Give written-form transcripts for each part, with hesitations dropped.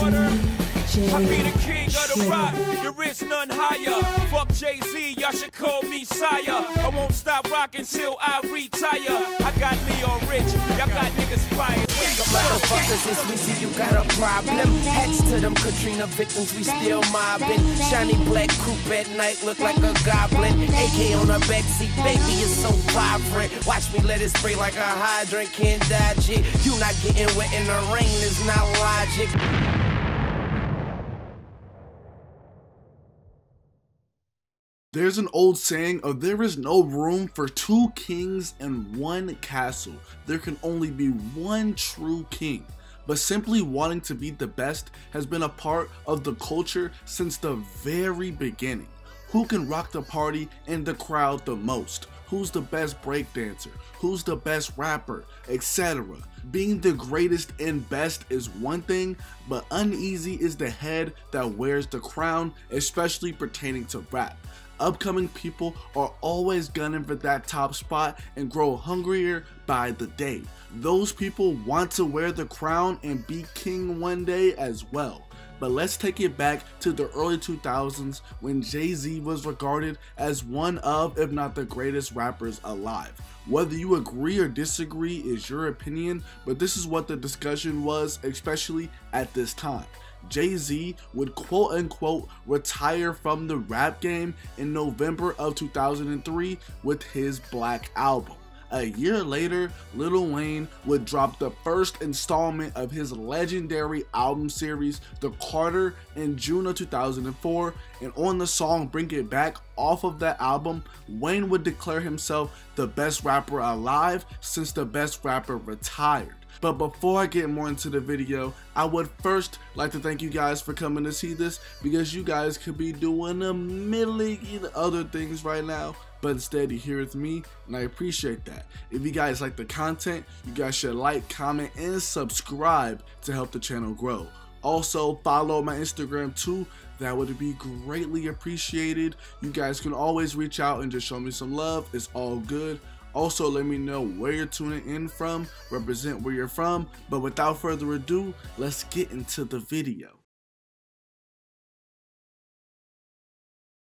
Carter. I be the king of the rock, there is none higher. Fuck Jay-Z, y'all should call me sire. I won't stop rocking till I retire. I got Leon Rich, y'all got niggas fired. Motherfuckers, since we see you got a problem. Hats to them Katrina victims, we still mobbing. Shiny black coupe at night, look like a goblin. AK on her backseat, baby is so vibrant. Watch me let it spray like a hydrant, can't dodge it. You not getting wet in the rain is not logic. There's an old saying of there is no room for two kings in one castle. There can only be one true king. But simply wanting to be the best has been a part of the culture since the very beginning. Who can rock the party and the crowd the most? Who's the best breakdancer? Who's the best rapper? Etc. Being the greatest and best is one thing, but uneasy is the head that wears the crown, especially pertaining to rap. Upcoming people are always gunning for that top spot and grow hungrier by the day. Those people want to wear the crown and be king one day as well. But let's take it back to the early 2000s when Jay-Z was regarded as one of, if not the greatest rappers alive. Whether you agree or disagree is your opinion, but this is what the discussion was, especially at this time. Jay-Z would quote unquote retire from the rap game in November of 2003 with his Black Album. A year later, Lil Wayne would drop the first installment of his legendary album series, The Carter, in June of 2004, and on the song Bring It Back off of that album, Wayne would declare himself the best rapper alive since the best rapper retired. But before I get more into the video, I would first like to thank you guys for coming to see this, because you guys could be doing a million other things right now, but instead you're here with me, and I appreciate that. If you guys like the content, you guys should like, comment, and subscribe to help the channel grow. Also, follow my Instagram too. That would be greatly appreciated. You guys can always reach out and just show me some love. It's all good. Also, let me know where you're tuning in from, represent where you're from, but without further ado, let's get into the video.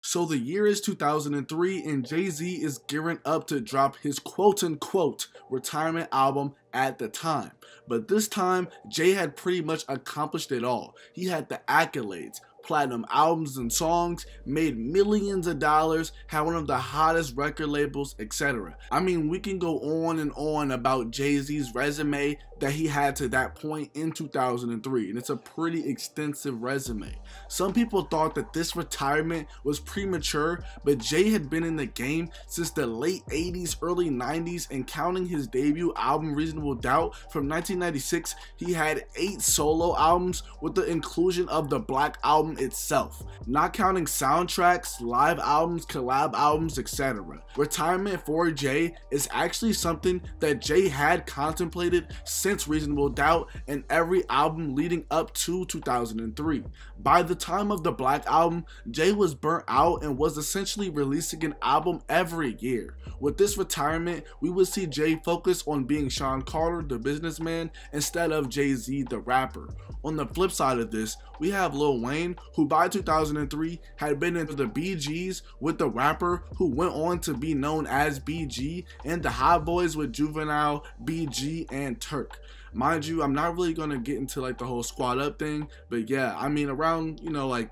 So the year is 2003 and Jay-Z is gearing up to drop his quote-unquote retirement album at the time. But this time, Jay had pretty much accomplished it all. He had the accolades, platinum albums and songs, made millions of dollars, had one of the hottest record labels, etc. I mean, we can go on and on about Jay-Z's resume that he had to that point in 2003, and it's a pretty extensive resume. Some people thought that this retirement was premature, but Jay had been in the game since the late 80s, early 90s, and counting his debut album Reasonable Doubt from 1996, he had 8 solo albums with the inclusion of the Black Album itself, not counting soundtracks, live albums, collab albums, etc. Retirement for Jay is actually something that Jay had contemplated since Reasonable Doubt and every album leading up to 2003. By the time of the Black Album, Jay was burnt out and was essentially releasing an album every year. With this retirement, we would see Jay focus on being Sean Carter, the businessman, instead of Jay-Z, the rapper. On the flip side of this, we have Lil Wayne, who by 2003 had been into the BGs with the rapper, who went on to be known as BG, and the Hot Boys with Juvenile, BG, and Turk. Mind you, I'm not really gonna get into like the whole squad up thing, but yeah, I mean, around, you know, like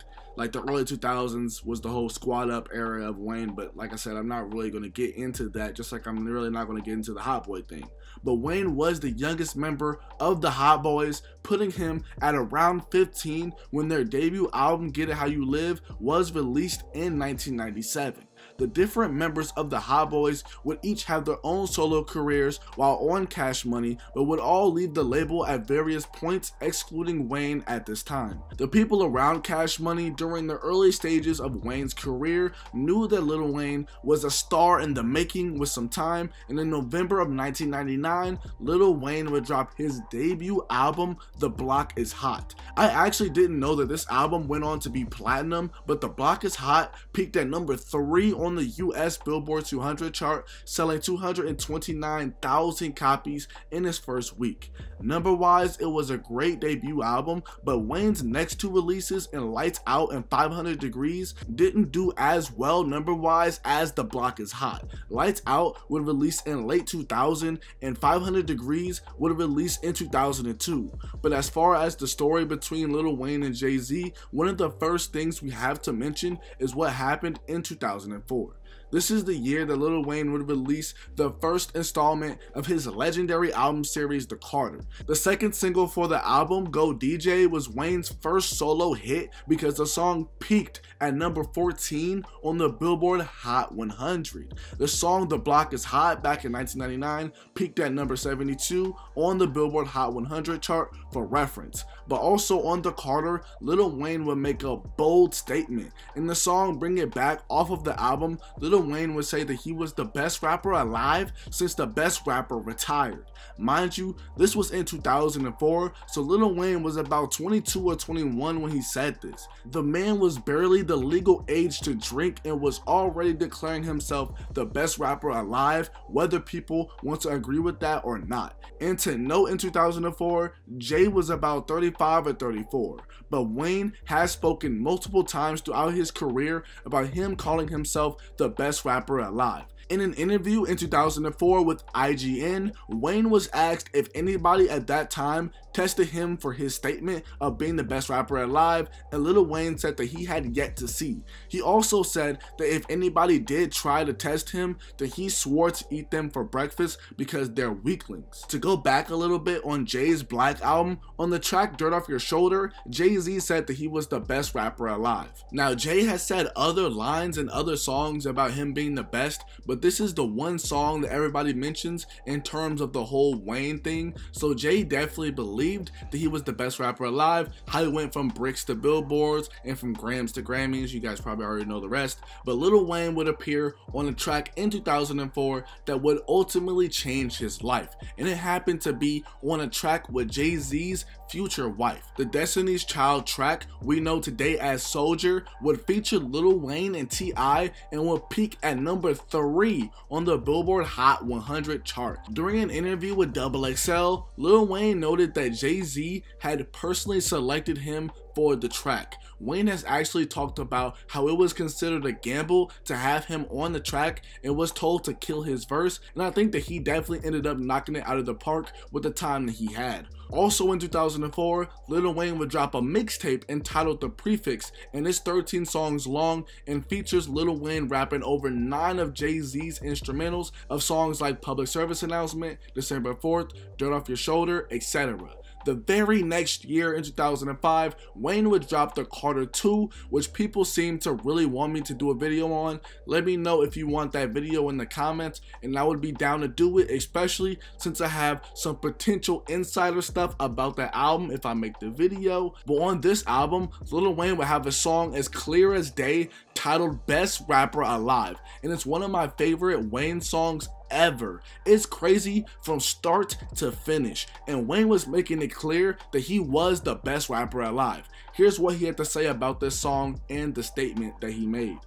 the early 2000s was the whole squad up era of Wayne, but like I said, I'm not really gonna get into that, just like I'm really not gonna get into the Hot Boy thing. But Wayne was the youngest member of the Hot Boys, putting him at around 15 when their debut album Get It How You Live was released in 1997. The different members of the Hot Boys would each have their own solo careers while on Cash Money, but would all leave the label at various points, excluding Wayne at this time. The people around Cash Money during the early stages of Wayne's career knew that Lil Wayne was a star in the making with some time, and in November of 1999, Lil Wayne would drop his debut album, The Block Is Hot. I actually didn't know that this album went on to be platinum, but The Block Is Hot peaked at number 3 on on the US Billboard 200 chart, selling 229,000 copies in its first week. Number-wise, it was a great debut album, but Wayne's next two releases in Lights Out and 500 Degrees didn't do as well number-wise as The Block Is Hot. Lights Out would release in late 2000 and 500 Degrees would release in 2002. But as far as the story between Lil Wayne and Jay-Z, one of the first things we have to mention is what happened in 2004. This is the year that Lil Wayne would release the first installment of his legendary album series, The Carter. The second single for the album, Go DJ, was Wayne's first solo hit because the song peaked at number 14 on the Billboard Hot 100. The song The Block Is Hot back in 1999 peaked at number 72 on the Billboard Hot 100 chart for reference. But also on The Carter, Lil Wayne would make a bold statement. In the song Bring It Back off of the album, Lil Wayne would say that he was the best rapper alive since the best rapper retired. Mind you, this was in 2004, so Lil Wayne was about 22 or 21 when he said this. The man was barely the legal age to drink and was already declaring himself the best rapper alive, whether people want to agree with that or not. And to note, in 2004, Jay was about 35 or 34, but Wayne has spoken multiple times throughout his career about him calling himself the best rapper alive. In an interview in 2004 with IGN, Wayne was asked if anybody at that time tested him for his statement of being the best rapper alive, and Lil Wayne said that he had yet to see. He also said that if anybody did try to test him, that he swore to eat them for breakfast because they're weaklings. To go back a little bit on Jay's Black Album, on the track Dirt Off Your Shoulder, Jay-Z said that he was the best rapper alive. Now, Jay has said other lines and other songs about him being the best, but this is the one song that everybody mentions in terms of the whole Wayne thing. So Jay definitely believed that he was the best rapper alive, how he went from bricks to billboards and from grams to Grammys. You guys probably already know the rest. But Lil Wayne would appear on a track in 2004 that would ultimately change his life. And it happened to be on a track with Jay-Z's future wife. The Destiny's Child track we know today as Soldier would feature Lil Wayne and T.I. and would peak at number 3 on the Billboard Hot 100 chart. During an interview with XXL, Lil Wayne noted that Jay-Z had personally selected him for the track. Wayne has actually talked about how it was considered a gamble to have him on the track and was told to kill his verse, and I think that he definitely ended up knocking it out of the park with the time that he had. Also in 2004, Lil Wayne would drop a mixtape entitled The Prefix, and it's 13 songs long and features Lil Wayne rapping over 9 of Jay-Z's instrumentals of songs like Public Service Announcement, December 4th, Dirt Off Your Shoulder, etc. The very next year, in 2005, Wayne would drop The Carter 2, which people seem to really want me to do a video on. Let me know if you want that video in the comments, and I would be down to do it, especially since I have some potential insider stuff about that album if I make the video. But on this album, Lil Wayne would have a song as clear as day titled Best Rapper Alive, and it's one of my favorite Wayne songs ever. It's crazy from start to finish, and Wayne was making it clear that he was the best rapper alive. Here's what he had to say about this song and the statement that he made.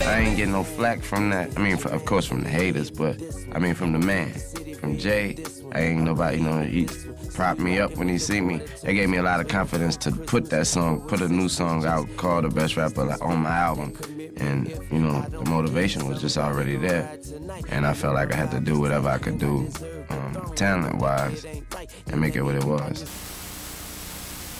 I ain't getting no flack from that. I mean, of course from the haters, but I mean from the man, from Jay. I ain't nobody, you know, he propped me up when he see me. That gave me a lot of confidence to put that song, put a new song out called The Best Rapper on my album. And, you know, the motivation was just already there. And I felt like I had to do whatever I could do talent-wise and make it what it was.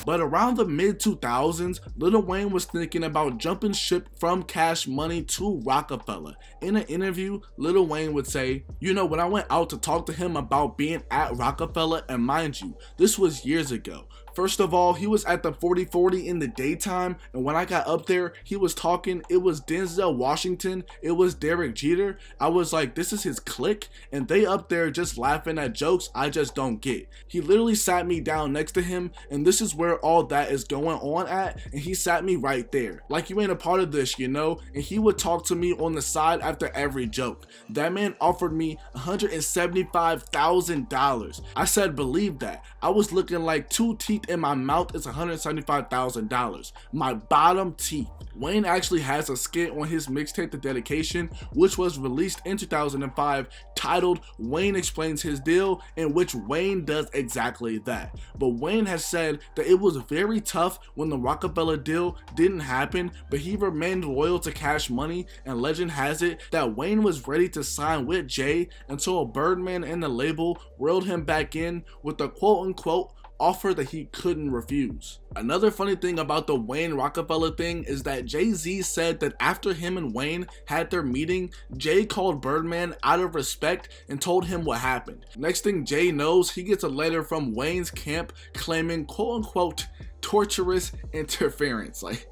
But around the mid-2000s, Lil Wayne was thinking about jumping ship from Cash Money to Roc-A-Fella. In an interview, Lil Wayne would say, "You know, when I went out to talk to him about being at Roc-A-Fella, and mind you, this was years ago. First of all, he was at the 4040 in the daytime, and when I got up there, he was talking, it was Denzel Washington, it was Derek Jeter. I was like, this is his clique, and they up there just laughing at jokes I just don't get. He literally sat me down next to him, and this is where all that is going on at, and he sat me right there. Like, you ain't a part of this, you know? And he would talk to me on the side after every joke. That man offered me $175,000. I said, believe that. I was looking like two teeth tooth in my mouth is $175,000. My bottom teeth. Wayne actually has a skit on his mixtape The Dedication, which was released in 2005, titled Wayne Explains His Deal, in which Wayne does exactly that. But Wayne has said that it was very tough when the Roc-A-Fella deal didn't happen, but he remained loyal to Cash Money, and legend has it that Wayne was ready to sign with Jay until Birdman and the label reeled him back in with a quote-unquote offer that he couldn't refuse. Another funny thing about the Wayne Roc-A-Fella thing is that Jay-Z said that after him and Wayne had their meeting, Jay called Birdman out of respect and told him what happened. Next thing Jay knows, he gets a letter from Wayne's camp claiming quote-unquote torturous interference. Like,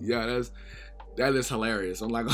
yeah, that is hilarious. I'm like,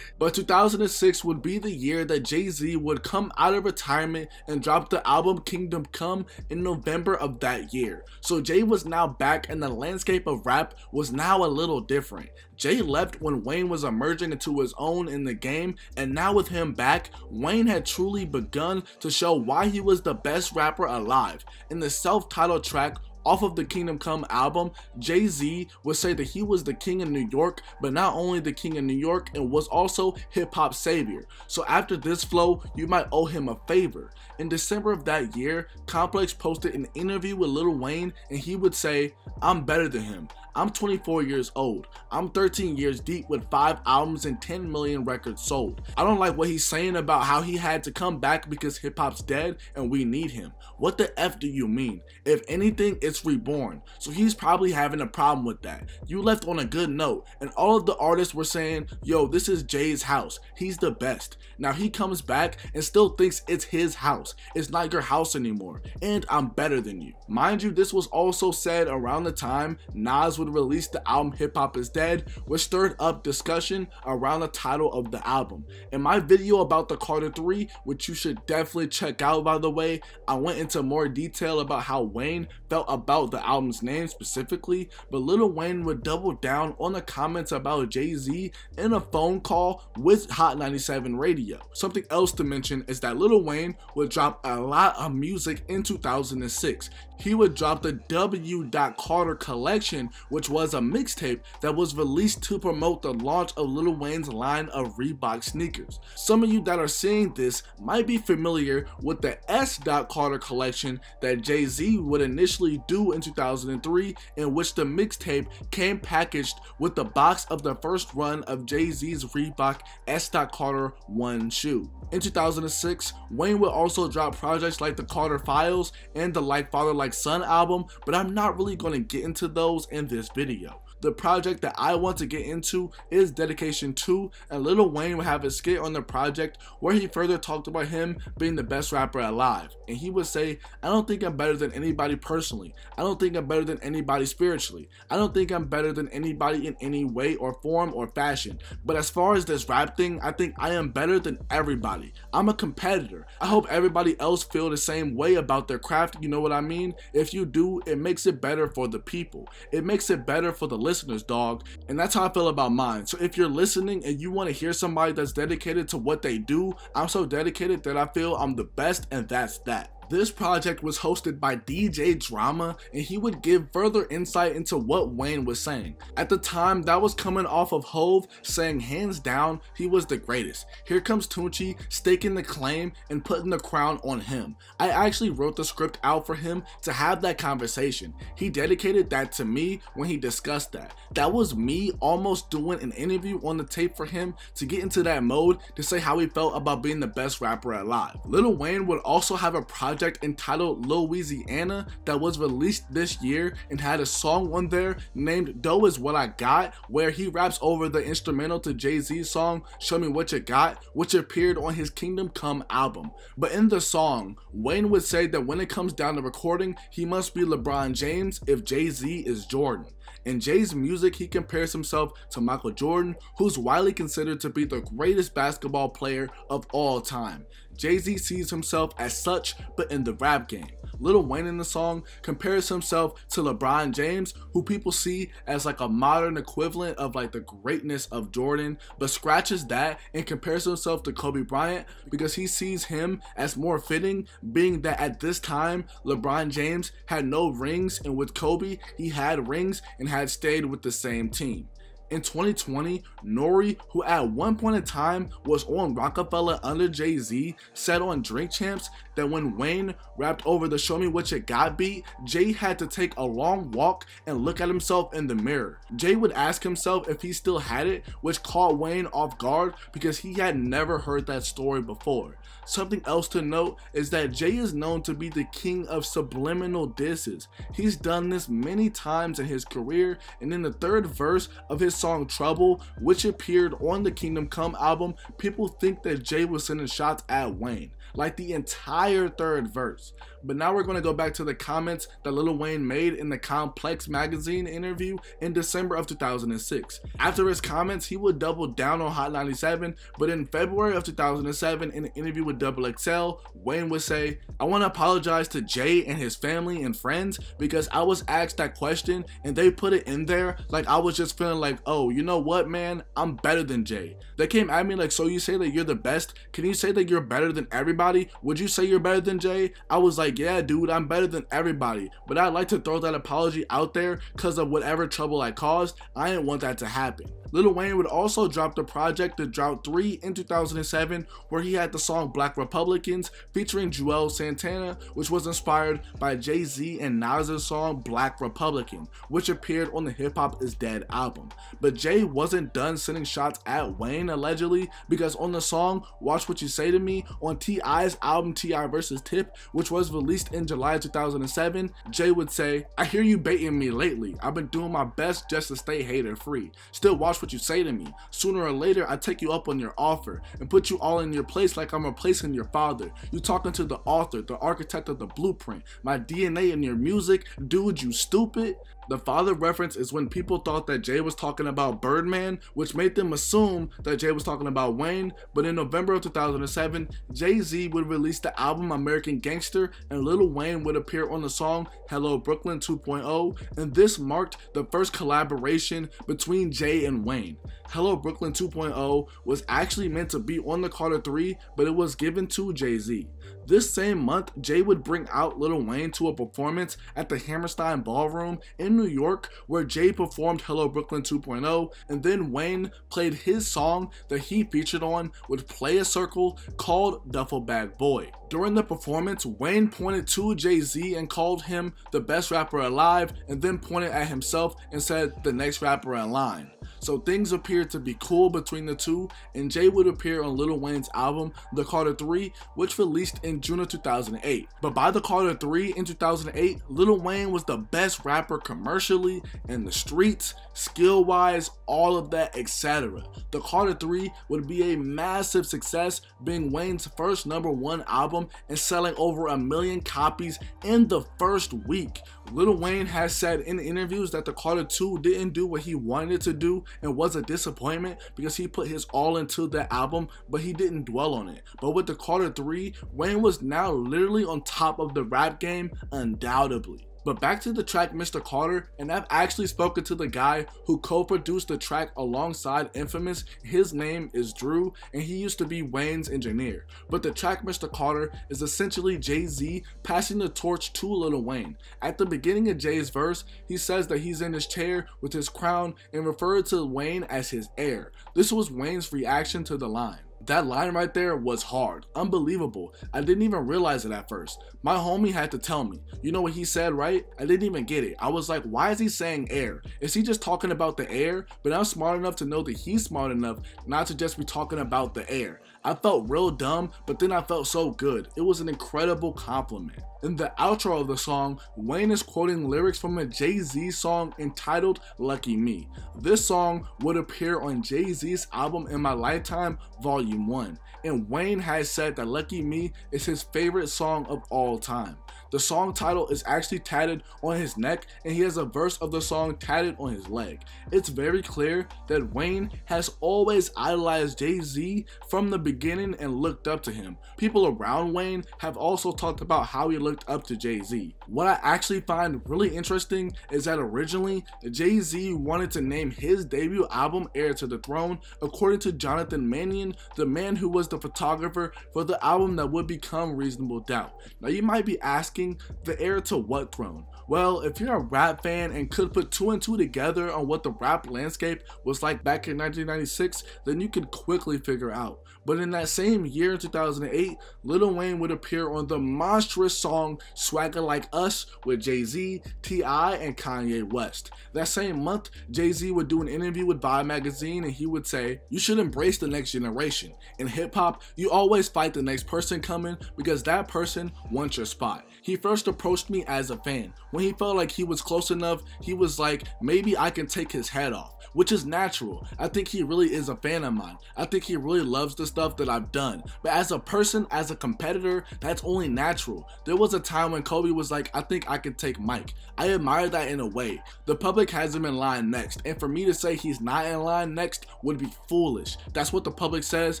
but 2006 would be the year that Jay-Z would come out of retirement and drop the album Kingdom Come in November of that year. So Jay was now back and the landscape of rap was now a little different. Jay left when Wayne was emerging into his own in the game, and now with him back, Wayne had truly begun to show why he was the best rapper alive. In the self-titled track off of the Kingdom Come album, Jay-Z would say that he was the king of New York, but not only the king of New York, and was also hip-hop savior. So after this flow, you might owe him a favor. In December of that year, Complex posted an interview with Lil Wayne, and he would say, "I'm better than him. I'm 24 years old. I'm 13 years deep with 5 albums and 10 million records sold. I don't like what he's saying about how he had to come back because hip hop's dead and we need him. What the F do you mean? If anything, it's reborn." So he's probably having a problem with that. You left on a good note, and all of the artists were saying, yo, this is Jay's house. He's the best. Now he comes back and still thinks it's his house. It's not your house anymore. And I'm better than you. Mind you, this was also said around the time Nas would released the album Hip Hop Is Dead, which stirred up discussion around the title of the album. In my video about the Carter 3, which you should definitely check out by the way, I went into more detail about how Wayne felt about the album's name specifically, but Lil Wayne would double down on the comments about Jay-Z in a phone call with Hot 97 Radio. Something else to mention is that Lil Wayne would drop a lot of music in 2006. He would drop the W.Carter collection, which was a mixtape that was released to promote the launch of Lil Wayne's line of Reebok sneakers. Some of you that are seeing this might be familiar with the S.Carter collection that Jay-Z would initially do in 2003, in which the mixtape came packaged with the box of the first run of Jay-Z's Reebok S.Carter 1 shoe. In 2006, Wayne would also drop projects like the Carter Files and the Like Father Like Son album, but I'm not really going to get into those in this video. The project that I want to get into is Dedication 2, and Lil Wayne would have a skit on the project where he further talked about him being the best rapper alive, and he would say, I don't think I'm better than anybody personally, I don't think I'm better than anybody spiritually, I don't think I'm better than anybody in any way or form or fashion, but as far as this rap thing, I think I am better than everybody. I'm a competitor. I hope everybody else feel the same way about their craft, you know what I mean? If you do, it makes it better for the people. It makes it better for the listeners, dog. And that's how I feel about mine. So if you're listening and you want to hear somebody that's dedicated to what they do, I'm so dedicated that I feel I'm the best, and that's that. This project was hosted by DJ Drama, and he would give further insight into what Wayne was saying. At the time, that was coming off of Hove saying hands down he was the greatest. Here comes Tunchi staking the claim and putting the crown on him. I actually wrote the script out for him to have that conversation. He dedicated that to me when he discussed that. That was me almost doing an interview on the tape for him to get into that mode to say how he felt about being the best rapper alive. Lil Wayne would also have a project entitled Louisiana that was released this year and had a song on there named Dough Is What I Got, where he raps over the instrumental to Jay-Z's song Show Me What You Got, which appeared on his Kingdom Come album. But in the song, Wayne would say that when it comes down to recording, he must be LeBron James if Jay-Z is Jordan. In Jay's music, he compares himself to Michael Jordan, who's widely considered to be the greatest basketball player of all time. Jay-Z sees himself as such, but in the rap game. Lil Wayne in the song compares himself to LeBron James, who people see as like a modern equivalent of like the greatness of Jordan, but scratches that and compares himself to Kobe Bryant because he sees him as more fitting, being that at this time LeBron James had no rings, and with Kobe he had rings and had stayed with the same team. In 2020, Nori, who at one point in time was on Roc-A-Fella under Jay-Z, said on Drink Champs that when Wayne rapped over the Show Me What You Got beat, Jay had to take a long walk and look at himself in the mirror. Jay would ask himself if he still had it, which caught Wayne off guard because he had never heard that story before. Something else to note is that Jay is known to be the king of subliminal disses. He's done this many times in his career, and in the third verse of his song Trouble, which appeared on the Kingdom Come album, people think that Jay was sending shots at Wayne, like the entire third verse. But now we're going to go back to the comments that Lil Wayne made in the Complex magazine interview in December of 2006. After his comments, he would double down on Hot 97, but in February of 2007, in an interview with XXL, Wayne would say, "I want to apologize to Jay and his family and friends because I was asked that question and they put it in there like I was just feeling like, oh, you know what, man, I'm better than Jay. They came at me like, so you say that you're the best? Can you say that you're better than everybody? Would you say you're better than Jay? I was like, yeah, dude, I'm better than everybody, but I'd like to throw that apology out there because of whatever trouble I caused. I didn't want that to happen." Lil Wayne would also drop the project The Drought 3 in 2007, where he had the song Black Republicans featuring Joel Santana, which was inspired by Jay-Z and Nas's song Black Republican, which appeared on the Hip Hop Is Dead album. But Jay wasn't done sending shots at Wayne, allegedly, because on the song Watch What You Say to Me on T.I.'s album T.I. vs. Tip, which was released in July 2007, Jay would say, "I hear you baiting me lately. I've been doing my best just to stay hater free. Still watch what you say to me. Sooner or later I take you up on your offer and put you all in your place like I'm replacing your father. You talking to the author, the architect of the blueprint, my DNA in your music, dude, you stupid." The father reference is when people thought that Jay was talking about Birdman, which made them assume that Jay was talking about Wayne. But in November of 2007, Jay-Z would release the album American Gangster, and Lil Wayne would appear on the song Hello Brooklyn 2.0, and this marked the first collaboration between Jay and Wayne. Hello Brooklyn 2.0 was actually meant to be on the Carter 3, but it was given to Jay-Z. This same month, Jay would bring out Lil Wayne to a performance at the Hammerstein Ballroom in New York, where Jay performed Hello Brooklyn 2.0, and then Wayne played his song that he featured on with Play a Circle called Duffel Bag Boy. During the performance, Wayne pointed to Jay-Z and called him the best rapper alive, and then pointed at himself and said the next rapper in line. So things appeared to be cool between the two, and Jay would appear on Lil Wayne's album The Carter 3, which released in June of 2008. But by The Carter 3 in 2008, Lil Wayne was the best rapper commercially, in the streets, skill-wise, all of that, etc. The Carter 3 would be a massive success, being Wayne's first #1 album and selling over 1 million copies in the first week. Lil Wayne has said in interviews that The Carter 2 didn't do what he wanted it to do and was a disappointment because he put his all into that album, but he didn't dwell on it. But with The Carter 3, Wayne was now literally on top of the rap game, undoubtedly. But back to the track Mr. Carter, and I've actually spoken to the guy who co-produced the track alongside Infamous. His name is Drew, and he used to be Wayne's engineer. But the track Mr. Carter is essentially Jay-Z passing the torch to Lil Wayne. At the beginning of Jay's verse, he says that he's in his chair with his crown and referred to Wayne as his heir. This was Wayne's reaction to the line. That line right there was hard, unbelievable. I didn't even realize it at first. My homie had to tell me. You know what he said, right? I didn't even get it. I was like, why is he saying air? Is he just talking about the air? But I'm smart enough to know that he's smart enough not to just be talking about the air. I felt real dumb, but then I felt so good. It was an incredible compliment. In the outro of the song, Wayne is quoting lyrics from a Jay-Z song entitled Lucky Me. This song would appear on Jay-Z's album In My Lifetime, Volume 1, and Wayne has said that Lucky Me is his favorite song of all time. The song title is actually tatted on his neck, and he has a verse of the song tatted on his leg. It's very clear that Wayne has always idolized Jay-Z from the beginning and looked up to him. People around Wayne have also talked about how he looked up to Jay-Z. What I actually find really interesting is that originally, Jay-Z wanted to name his debut album Heir to the Throne, according to Jonathan Mannion, the man who was the photographer for the album that would become Reasonable Doubt. Now you might be asking, the heir to what throne? Well, if you're a rap fan and could put two and two together on what the rap landscape was like back in 1996, then you could quickly figure out. But in that same year, in 2008, Lil Wayne would appear on the monstrous song Swagger Like Us with Jay-Z, T.I., and Kanye West. That same month, Jay-Z would do an interview with Vibe magazine and he would say, "You should embrace the next generation. In hip hop, you always fight the next person coming because that person wants your spot. He first approached me as a fan. When he felt like he was close enough, he was like, maybe I can take his head off," which is natural. I think he really is a fan of mine. I think he really loves the stuff that I've done. But as a person, as a competitor, that's only natural. There was a time when Kobe was like, "I think I can take Mike." I admire that in a way. The public has him in line next, and for me to say he's not in line next would be foolish. That's what the public says,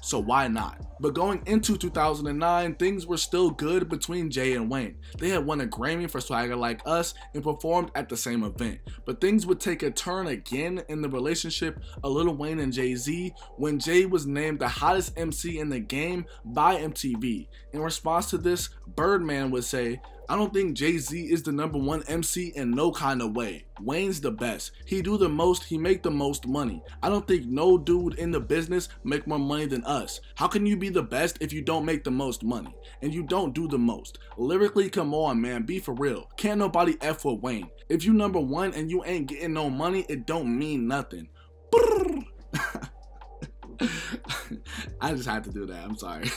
so why not? But going into 2009, things were still good between Jay and Wayne. They had won a Grammy for Swagger Like Us and performed at the same event. But things would take a turn again in the relationship of Lil Wayne and Jay-Z when Jay was named the hottest MC in the game by MTV. In response to this, Birdman would say, "I don't think Jay-Z is the #1 MC in no kind of way. Wayne's the best. He do the most, he make the most money. I don't think no dude in the business make more money than us. How can you be the best if you don't make the most money? And you don't do the most. Lyrically, come on, man, be for real. Can't nobody F with Wayne. If you #1 and you ain't getting no money, it don't mean nothing." I just had to do that, I'm sorry.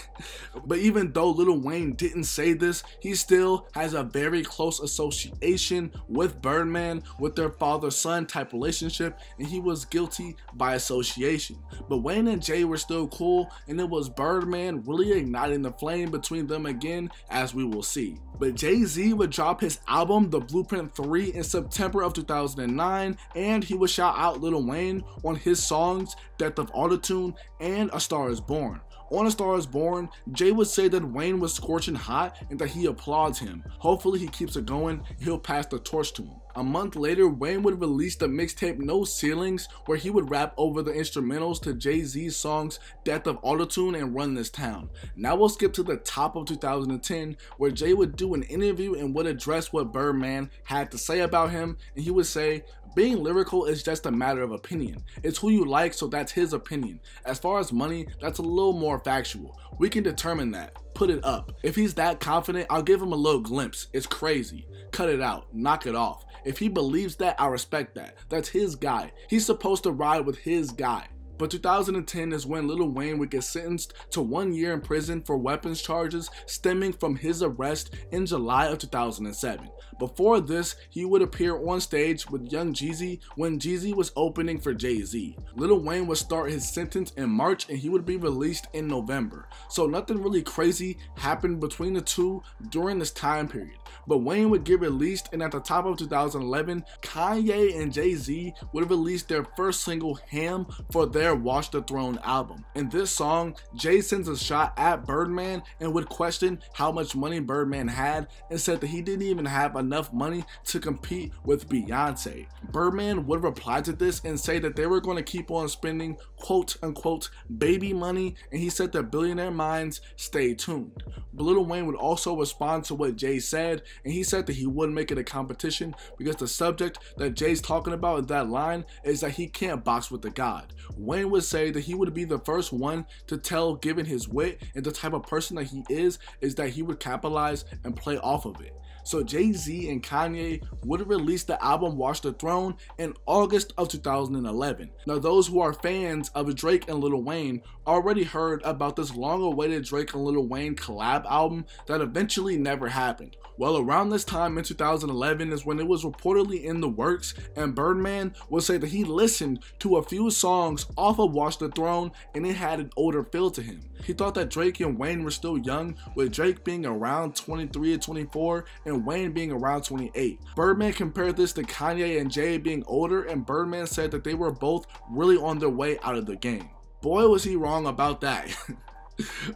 But even though Lil Wayne didn't say this, he still has a very close association with Birdman, with their father-son type relationship, and he was guilty by association. But Wayne and Jay were still cool, and it was Birdman really igniting the flame between them again, as we will see. But Jay-Z would drop his album The Blueprint 3 in September of 2009, and he would shout out Lil Wayne on his songs Death of Autotune and A Star Is Born. On A Star Is Born, Jay would say that Wayne was scorching hot and that he applauds him. Hopefully he keeps it going, he'll pass the torch to him. A month later, Wayne would release the mixtape No Ceilings, where he would rap over the instrumentals to Jay-Z's songs Death of Autotune and Run This Town. Now we'll skip to the top of 2010, where Jay would do an interview and would address what Birdman had to say about him, and he would say, "Being lyrical is just a matter of opinion. It's who you like, so that's his opinion. As far as money, that's a little more factual. We can determine that. Put it up. If he's that confident, I'll give him a little glimpse. It's crazy. Cut it out. Knock it off. If he believes that, I respect that. That's his guy. He's supposed to ride with his guy." But 2010 is when Lil Wayne would get sentenced to 1 year in prison for weapons charges stemming from his arrest in July of 2007. Before this, he would appear on stage with Young Jeezy when Jeezy was opening for Jay-Z. Lil Wayne would start his sentence in March and he would be released in November. So nothing really crazy happened between the two during this time period. But Wayne would get released, and at the top of 2011, Kanye and Jay-Z would release their first single Ham for their Watch the Throne album. In this song, Jay sends a shot at Birdman and would question how much money Birdman had and said that he didn't even have enough money to compete with Beyonce. Birdman would reply to this and say that they were going to keep on spending quote unquote baby money, and he said that billionaire minds stay tuned. But Lil Wayne would also respond to what Jay said, and he said that he wouldn't make it a competition because the subject that Jay's talking about in that line is that he can't box with the God. Wayne would say that he would be the first one to tell, given his wit and the type of person that he is that he would capitalize and play off of it. So Jay-Z and Kanye would release the album Watch the Throne in August of 2011. Now those who are fans of Drake and Lil Wayne already heard about this long-awaited Drake and Lil Wayne collab album that eventually never happened. Well, around this time in 2011 is when it was reportedly in the works, and Birdman would say that he listened to a few songs off of Watch the Throne and it had an older feel to him. He thought that Drake and Wayne were still young, with Drake being around 23 or 24 and Wayne being around 28. Birdman compared this to Kanye and Jay being older, and Birdman said that they were both really on their way out of the game. Boy, was he wrong about that.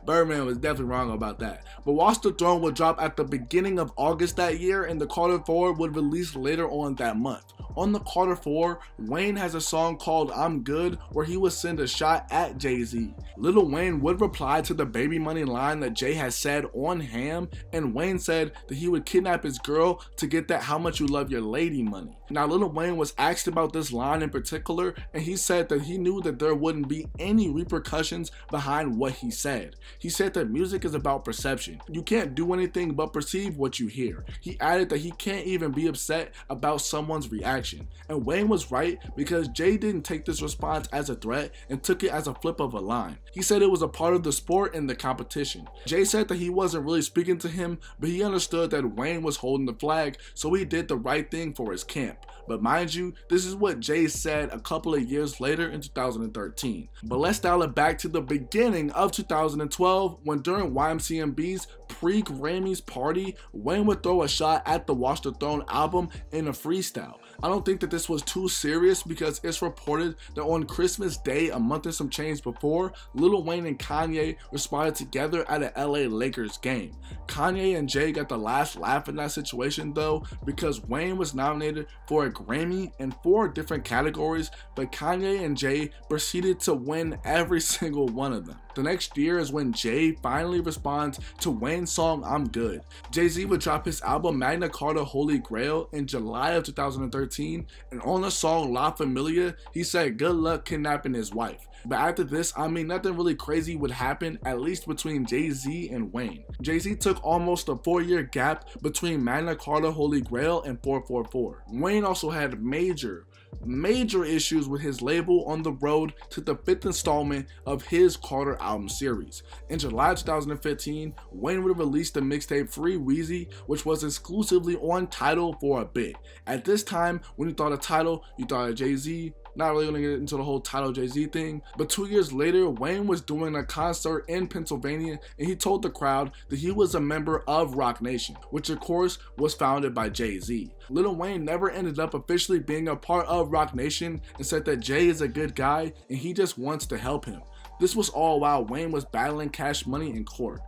Birdman was definitely wrong about that. But Watch the Throne would drop at the beginning of August that year, and The Carter 4 would release later on that month. On The Carter 4, Wayne has a song called I'm Good, where he would send a shot at Jay-Z. Lil Wayne would reply to the Baby Money line that Jay had said on Ham, and Wayne said that he would kidnap his girl to get that How Much You Love Your Lady money. Now, Lil Wayne was asked about this line in particular, and he said that he knew that there wouldn't be any repercussions behind what he said. He said that music is about perception. You can't do anything but perceive what you hear. He added that he can't even be upset about someone's reaction. And Wayne was right, because Jay didn't take this response as a threat and took it as a flip of a line. He said it was a part of the sport and the competition. Jay said that he wasn't really speaking to him, but he understood that Wayne was holding the flag, so he did the right thing for his camp. But mind you, this is what Jay said a couple of years later in 2013. But let's dial it back to the beginning of 2012, when during YMCMB's pre-Grammys party, Wayne would throw a shot at the Watch the Throne album in a freestyle. I don't think that this was too serious, because it's reported that on Christmas Day, a month and some change before, Lil Wayne and Kanye responded together at a LA Lakers game. Kanye and Jay got the last laugh in that situation though, because Wayne was nominated for a Grammy in 4 different categories, but Kanye and Jay proceeded to win every single one of them. The next year is when Jay finally responds to Wayne's song I'm Good. Jay-Z would drop his album Magna Carta Holy Grail in July of 2013, and on the song La Familia, he said good luck kidnapping his wife. But after this, I mean, nothing really crazy would happen, at least between Jay-Z and Wayne. Jay-Z took almost a 4-year gap between Magna Carta Holy Grail and 444. Wayne also had major issues with his label on the road to the 5th installment of his Carter album series. In July 2015, Wayne would release the mixtape Free Weezy, which was exclusively on Tidal for a bit. At this time, when you thought of Tidal, you thought of Jay-Z. Not really gonna get into the whole Tidal Jay-Z thing, but 2 years later, Wayne was doing a concert in Pennsylvania, and he told the crowd that he was a member of Roc Nation, which of course was founded by Jay-Z. Lil Wayne never ended up officially being a part of Roc Nation, and said that Jay is a good guy and he just wants to help him. This was all while Wayne was battling Cash Money in court.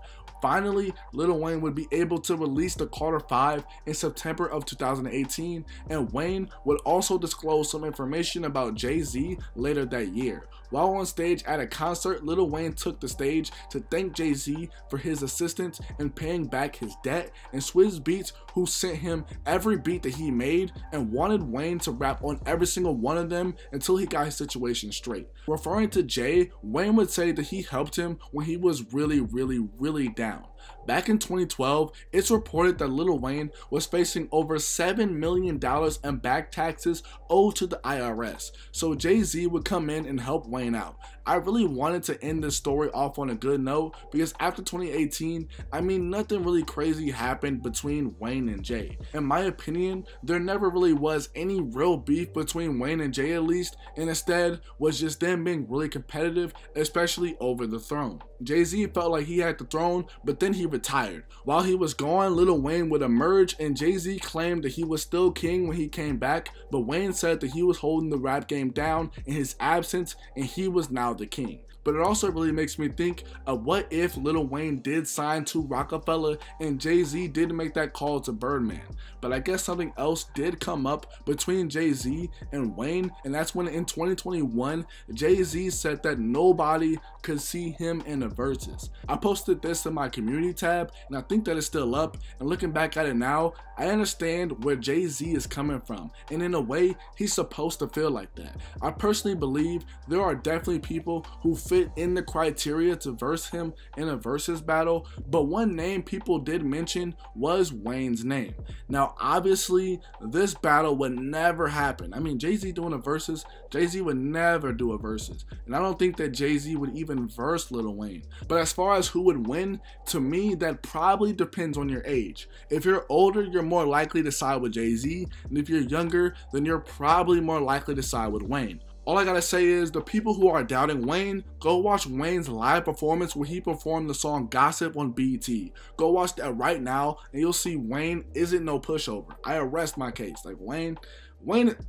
Finally, Lil Wayne would be able to release the Carter 5 in September of 2018, and Wayne would also disclose some information about Jay-Z later that year. While on stage at a concert, Lil Wayne took the stage to thank Jay-Z for his assistance in paying back his debt, and Swizz Beatz, who sent him every beat that he made and wanted Wayne to rap on every single one of them until he got his situation straight. Referring to Jay, Wayne would say that he helped him when he was really down. Back in 2012, it's reported that Lil Wayne was facing over $7 million in back taxes owed to the IRS, so Jay-Z would come in and help Wayne out. I really wanted to end this story off on a good note, because after 2018, I mean, nothing really crazy happened between Wayne and Jay. In my opinion, there never really was any real beef between Wayne and Jay, at least, and instead was just them being really competitive, especially over the throne. Jay-Z felt like he had the throne, but then he retired. While he was gone, Lil Wayne would emerge, and Jay-Z claimed that he was still king when he came back, but Wayne said that he was holding the rap game down in his absence and he was now the king. But it also really makes me think of what if Lil Wayne did sign to Roc-A-Fella and Jay-Z did make that call to Birdman. But I guess something else did come up between Jay-Z and Wayne, and that's when in 2021, Jay-Z said that nobody could see him in the verses. I posted this in my community tab, and I think that it's still up, and looking back at it now, I understand where Jay-Z is coming from, and in a way, he's supposed to feel like that. I personally believe there are definitely people who fit in the criteria to verse him in a versus battle, but one name people did mention was Wayne's name. Now, obviously, this battle would never happen. I mean, Jay-Z doing a versus, Jay-Z would never do a versus, and I don't think that Jay-Z would even verse Lil Wayne. But as far as who would win, to me, that probably depends on your age. If you're older, you're more likely to side with Jay-Z, and if you're younger, then you're probably more likely to side with Wayne. All I gotta say is, the people who are doubting Wayne, go watch Wayne's live performance where he performed the song Gossip on BET. Go watch that right now and you'll see Wayne isn't no pushover. I arrest my case. Like, Wayne,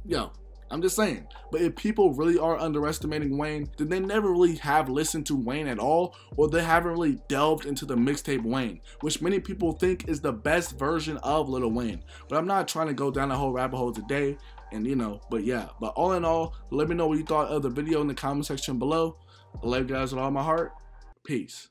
yo, I'm just saying. But if people really are underestimating Wayne, then they never really have listened to Wayne at all, or they haven't really delved into the mixtape Wayne, which many people think is the best version of Lil Wayne. But I'm not trying to go down a whole rabbit hole today. And you know, but yeah, but all in all, let me know what you thought of the video in the comment section below. I love you guys with all my heart. Peace.